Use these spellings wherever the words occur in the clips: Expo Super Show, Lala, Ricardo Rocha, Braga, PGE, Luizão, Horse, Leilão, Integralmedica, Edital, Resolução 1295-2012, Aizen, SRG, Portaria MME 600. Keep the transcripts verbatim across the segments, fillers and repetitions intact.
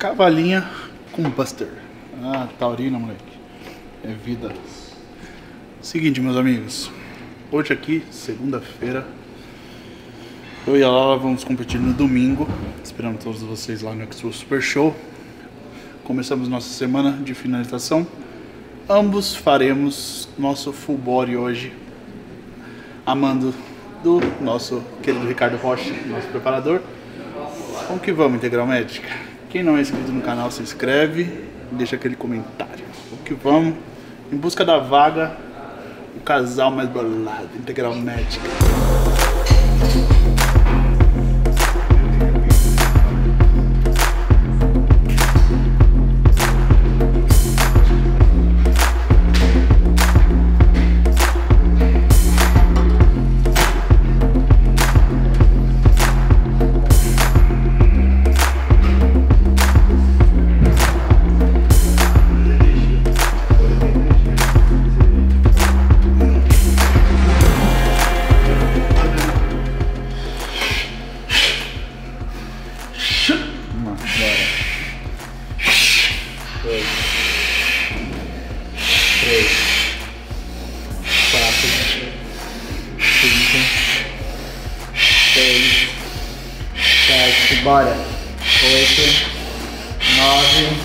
Cavalinha com Buster. Ah, taurina, moleque. É vida. Seguinte, meus amigos. Hoje aqui, segunda-feira, eu e a Lala vamos competir no domingo. Esperando todos vocês lá no Expo Super Show. Começamos nossa semana de finalização. Ambos faremos nosso full body hoje, a mando do nosso querido Ricardo Rocha, nosso preparador. Vamos que vamos, Integralmedica. Quem não é inscrito no canal, se inscreve e deixa aquele comentário. O que vamos? Em busca da vaga, o casal mais bolado, Integralmedica. Bora, oito, nove,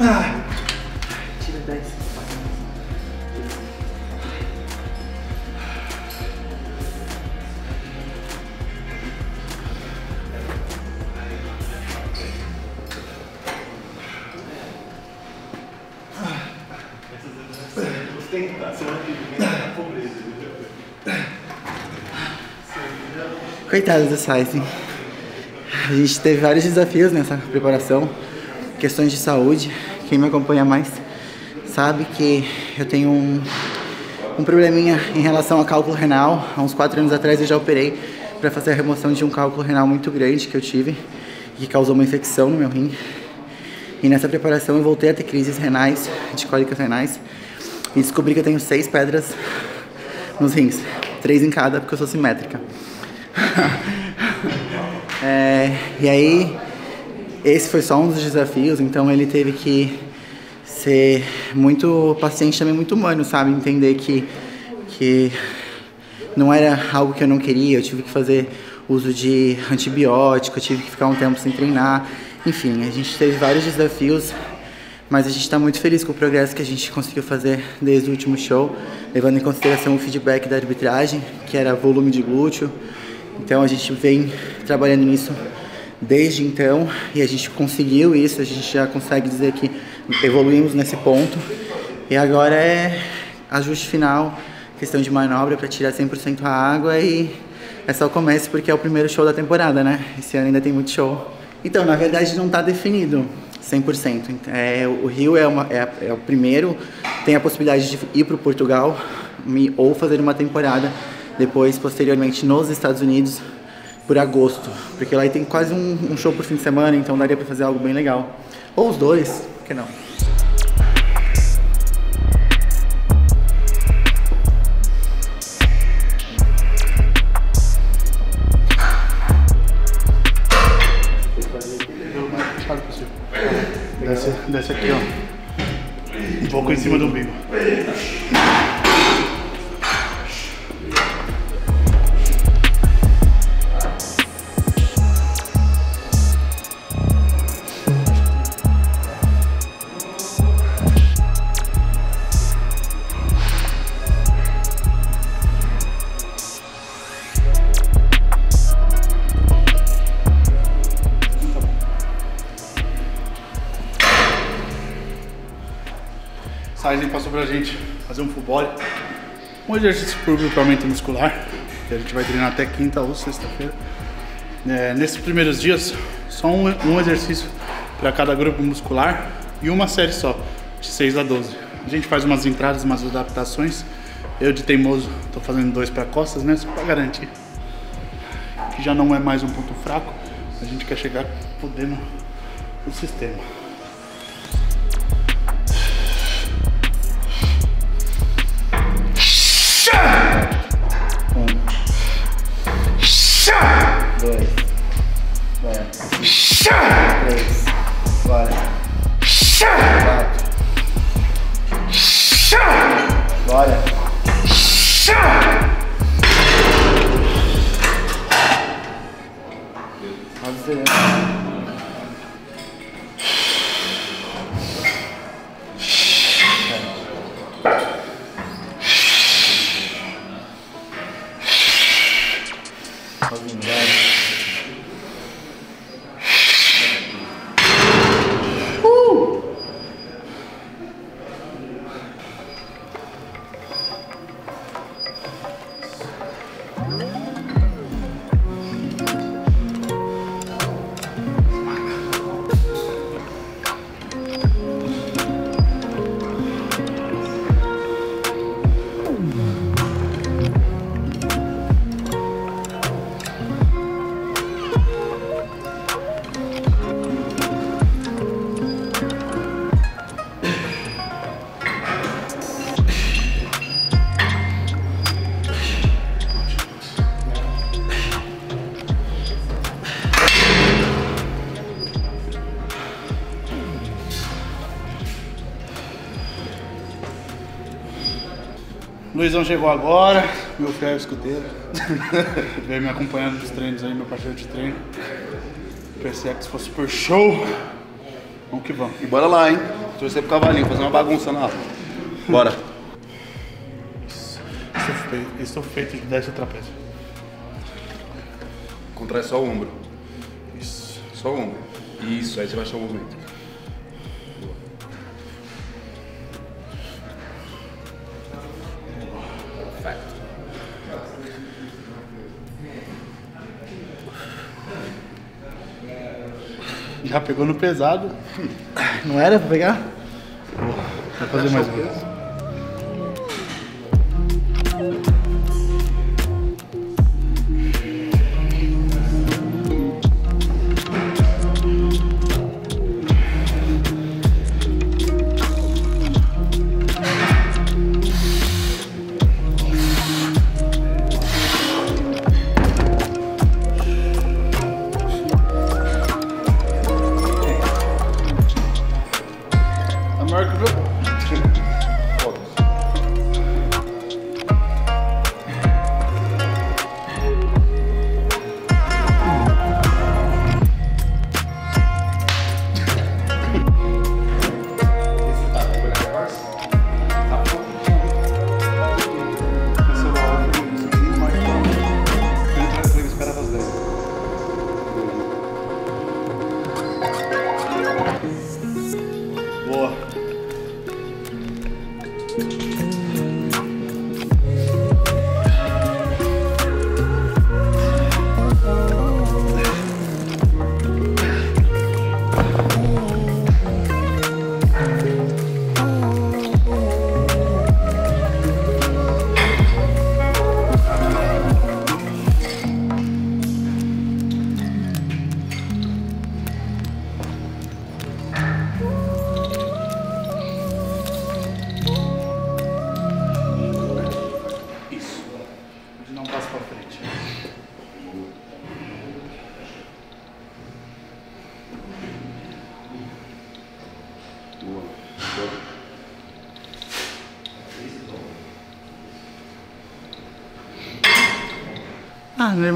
ah, tira dez. Tentar, você vai ter que vir na pobreza, entendeu? Coitado do Aizen. A gente teve vários desafios nessa preparação, questões de saúde. Quem me acompanha mais sabe que eu tenho um, um probleminha em relação a cálculo renal. Há uns quatro anos atrás eu já operei para fazer a remoção de um cálculo renal muito grande que eu tive e que causou uma infecção no meu rim. E nessa preparação eu voltei a ter crises renais, de cólicas renais. E descobri que eu tenho seis pedras nos rins. Três em cada, porque eu sou simétrica. é, e aí, esse foi só um dos desafios. Então ele teve que ser muito paciente, também muito humano, sabe? Entender que, que não era algo que eu não queria. Eu tive que fazer uso de antibiótico, eu tive que ficar um tempo sem treinar. Enfim, a gente teve vários desafios. Mas a gente está muito feliz com o progresso que a gente conseguiu fazer desde o último show, levando em consideração o feedback da arbitragem, que era volume de glúteo. Então a gente vem trabalhando nisso desde então e a gente conseguiu isso, a gente já consegue dizer que evoluímos nesse ponto. E agora é ajuste final, questão de manobra para tirar cem por cento a água e é só o começo porque é o primeiro show da temporada, né? Esse ano ainda tem muito show. Então, na verdade não está definido cem por cento. É, o Rio é, uma, é, é o primeiro, tem a possibilidade de ir para o Portugal ou fazer uma temporada depois, posteriormente, nos Estados Unidos por agosto, porque lá tem quase um, um show por fim de semana, então daria para fazer algo bem legal. Ou os dois, por que não? Desce, desce aqui, ó. Um pouco em cima do umbigo. Aizen passou pra gente fazer um full body, um exercício para o grupamento muscular, que a gente vai treinar até quinta ou sexta-feira. É, nesses primeiros dias, só um, um exercício para cada grupo muscular e uma série só, de seis a doze. A gente faz umas entradas, umas adaptações Eu de teimoso tô fazendo dois para costas, né? Só para garantir que já não é mais um ponto fraco. A gente quer chegar podendo o sistema. Um, dois, vai, três, vai, quatro, bora. Luizão chegou agora, meu fiel escudeiro, veio me acompanhando nos treinos aí, meu parceiro de treino. Pensei que se fosse super show, vamos que vamos. E bora lá, hein? Torcer pro cavalinho, fazer uma bagunça lá. Bora. Estou feito de desce o trapézio. Contrai só o ombro. Isso. Só o ombro. Isso, aí você vai achar o movimento. Já pegou no pesado. Não era pra pegar? Vou fazer mais um.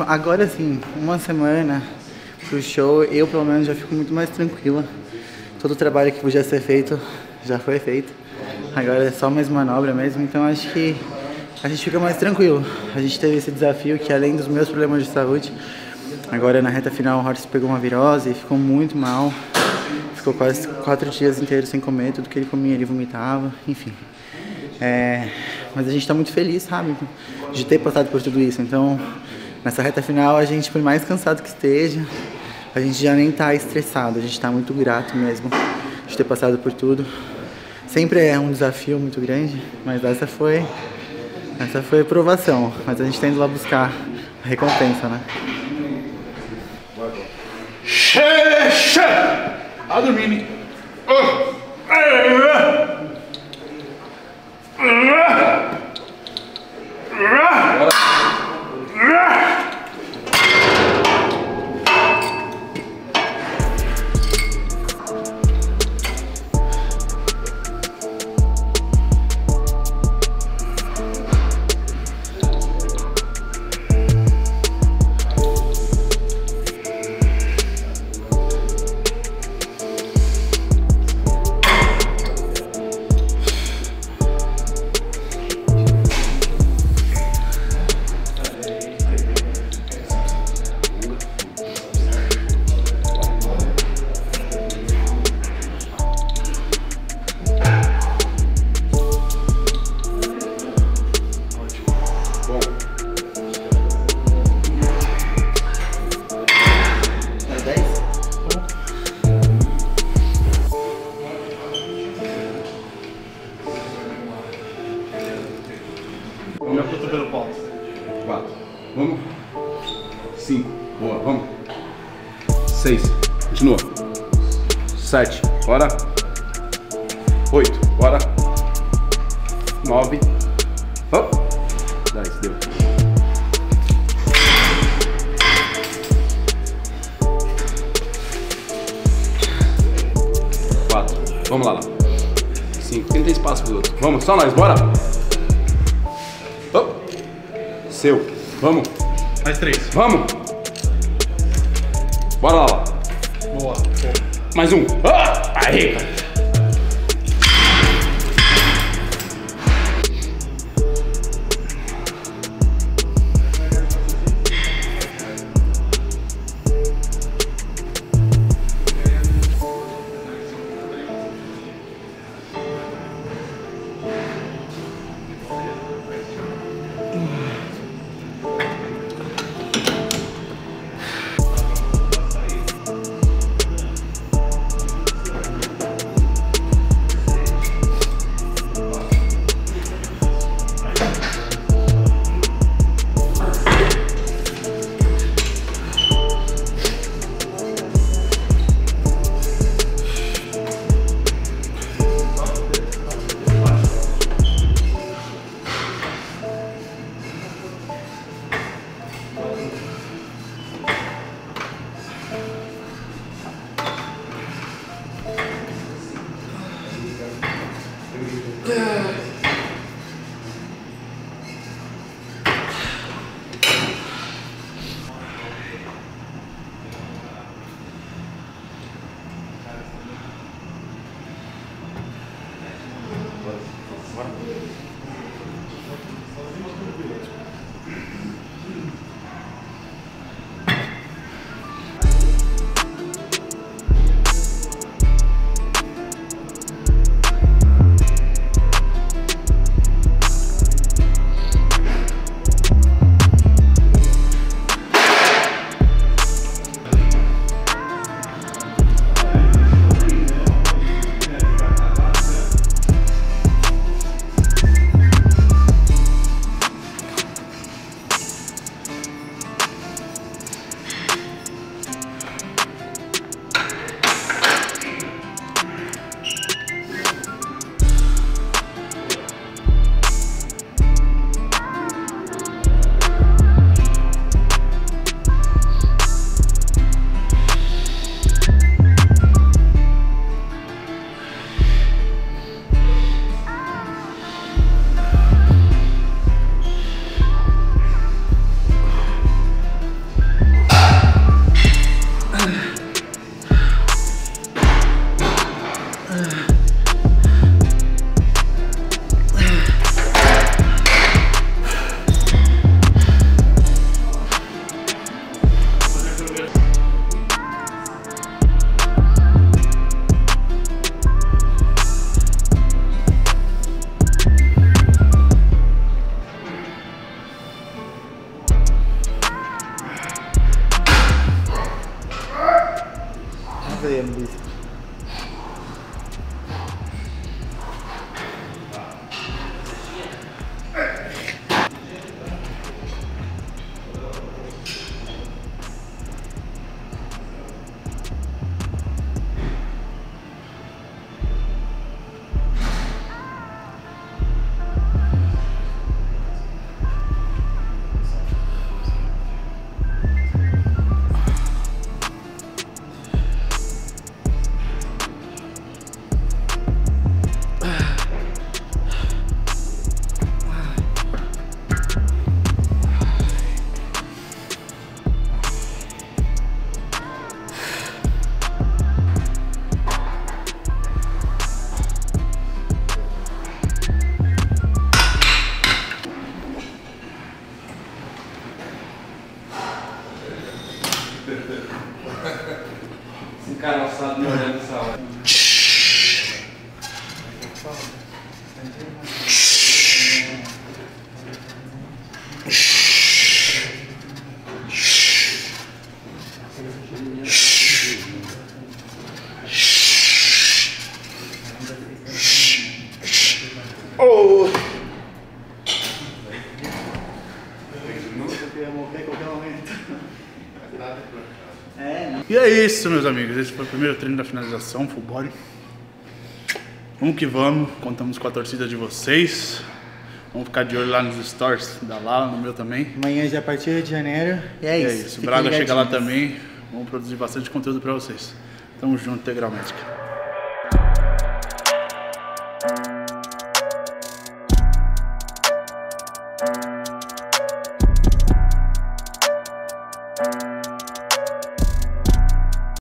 Ah, agora sim, uma semana pro show, eu pelo menos já fico muito mais tranquila. Todo o trabalho que podia ser feito, já foi feito. Agora é só mais manobra mesmo, então acho que a gente fica mais tranquilo. A gente teve esse desafio que, além dos meus problemas de saúde, agora na reta final o Horse pegou uma virose e ficou muito mal. Ficou quase quatro dias inteiros sem comer, tudo que ele comia ele vomitava, enfim. É, mas a gente tá muito feliz, sabe, de ter passado por tudo isso, então... Nessa reta final, a gente, por mais cansado que esteja, a gente já nem tá estressado, a gente tá muito grato mesmo de ter passado por tudo. Sempre é um desafio muito grande, mas essa foi Essa foi a provação, mas a gente tá indo lá buscar a recompensa, né? A dormir. cinco, boa, vamos. seis, continua. sete, bora. oito, bora. nove, vamos. dez, deu. quatro, vamos lá, lá. cinco, tenta espaço para os outros. Vamos, só nós, bora. Vamos. Seu, vamos. Mais três. Vamos! Bora lá, lá. Boa. Mais um. Ah! Aí! Oh! E é isso, meus amigos. Esse foi o primeiro treino da finalização, full body. Vamos que vamos, contamos com a torcida de vocês. Vamos ficar de olho lá nos stories da Lala, no meu também. Amanhã já é a partir de janeiro. E é, e isso. é isso. Braga chega lá também. Vamos produzir bastante conteúdo pra vocês. Tamo junto, Integralmedica. Thank you.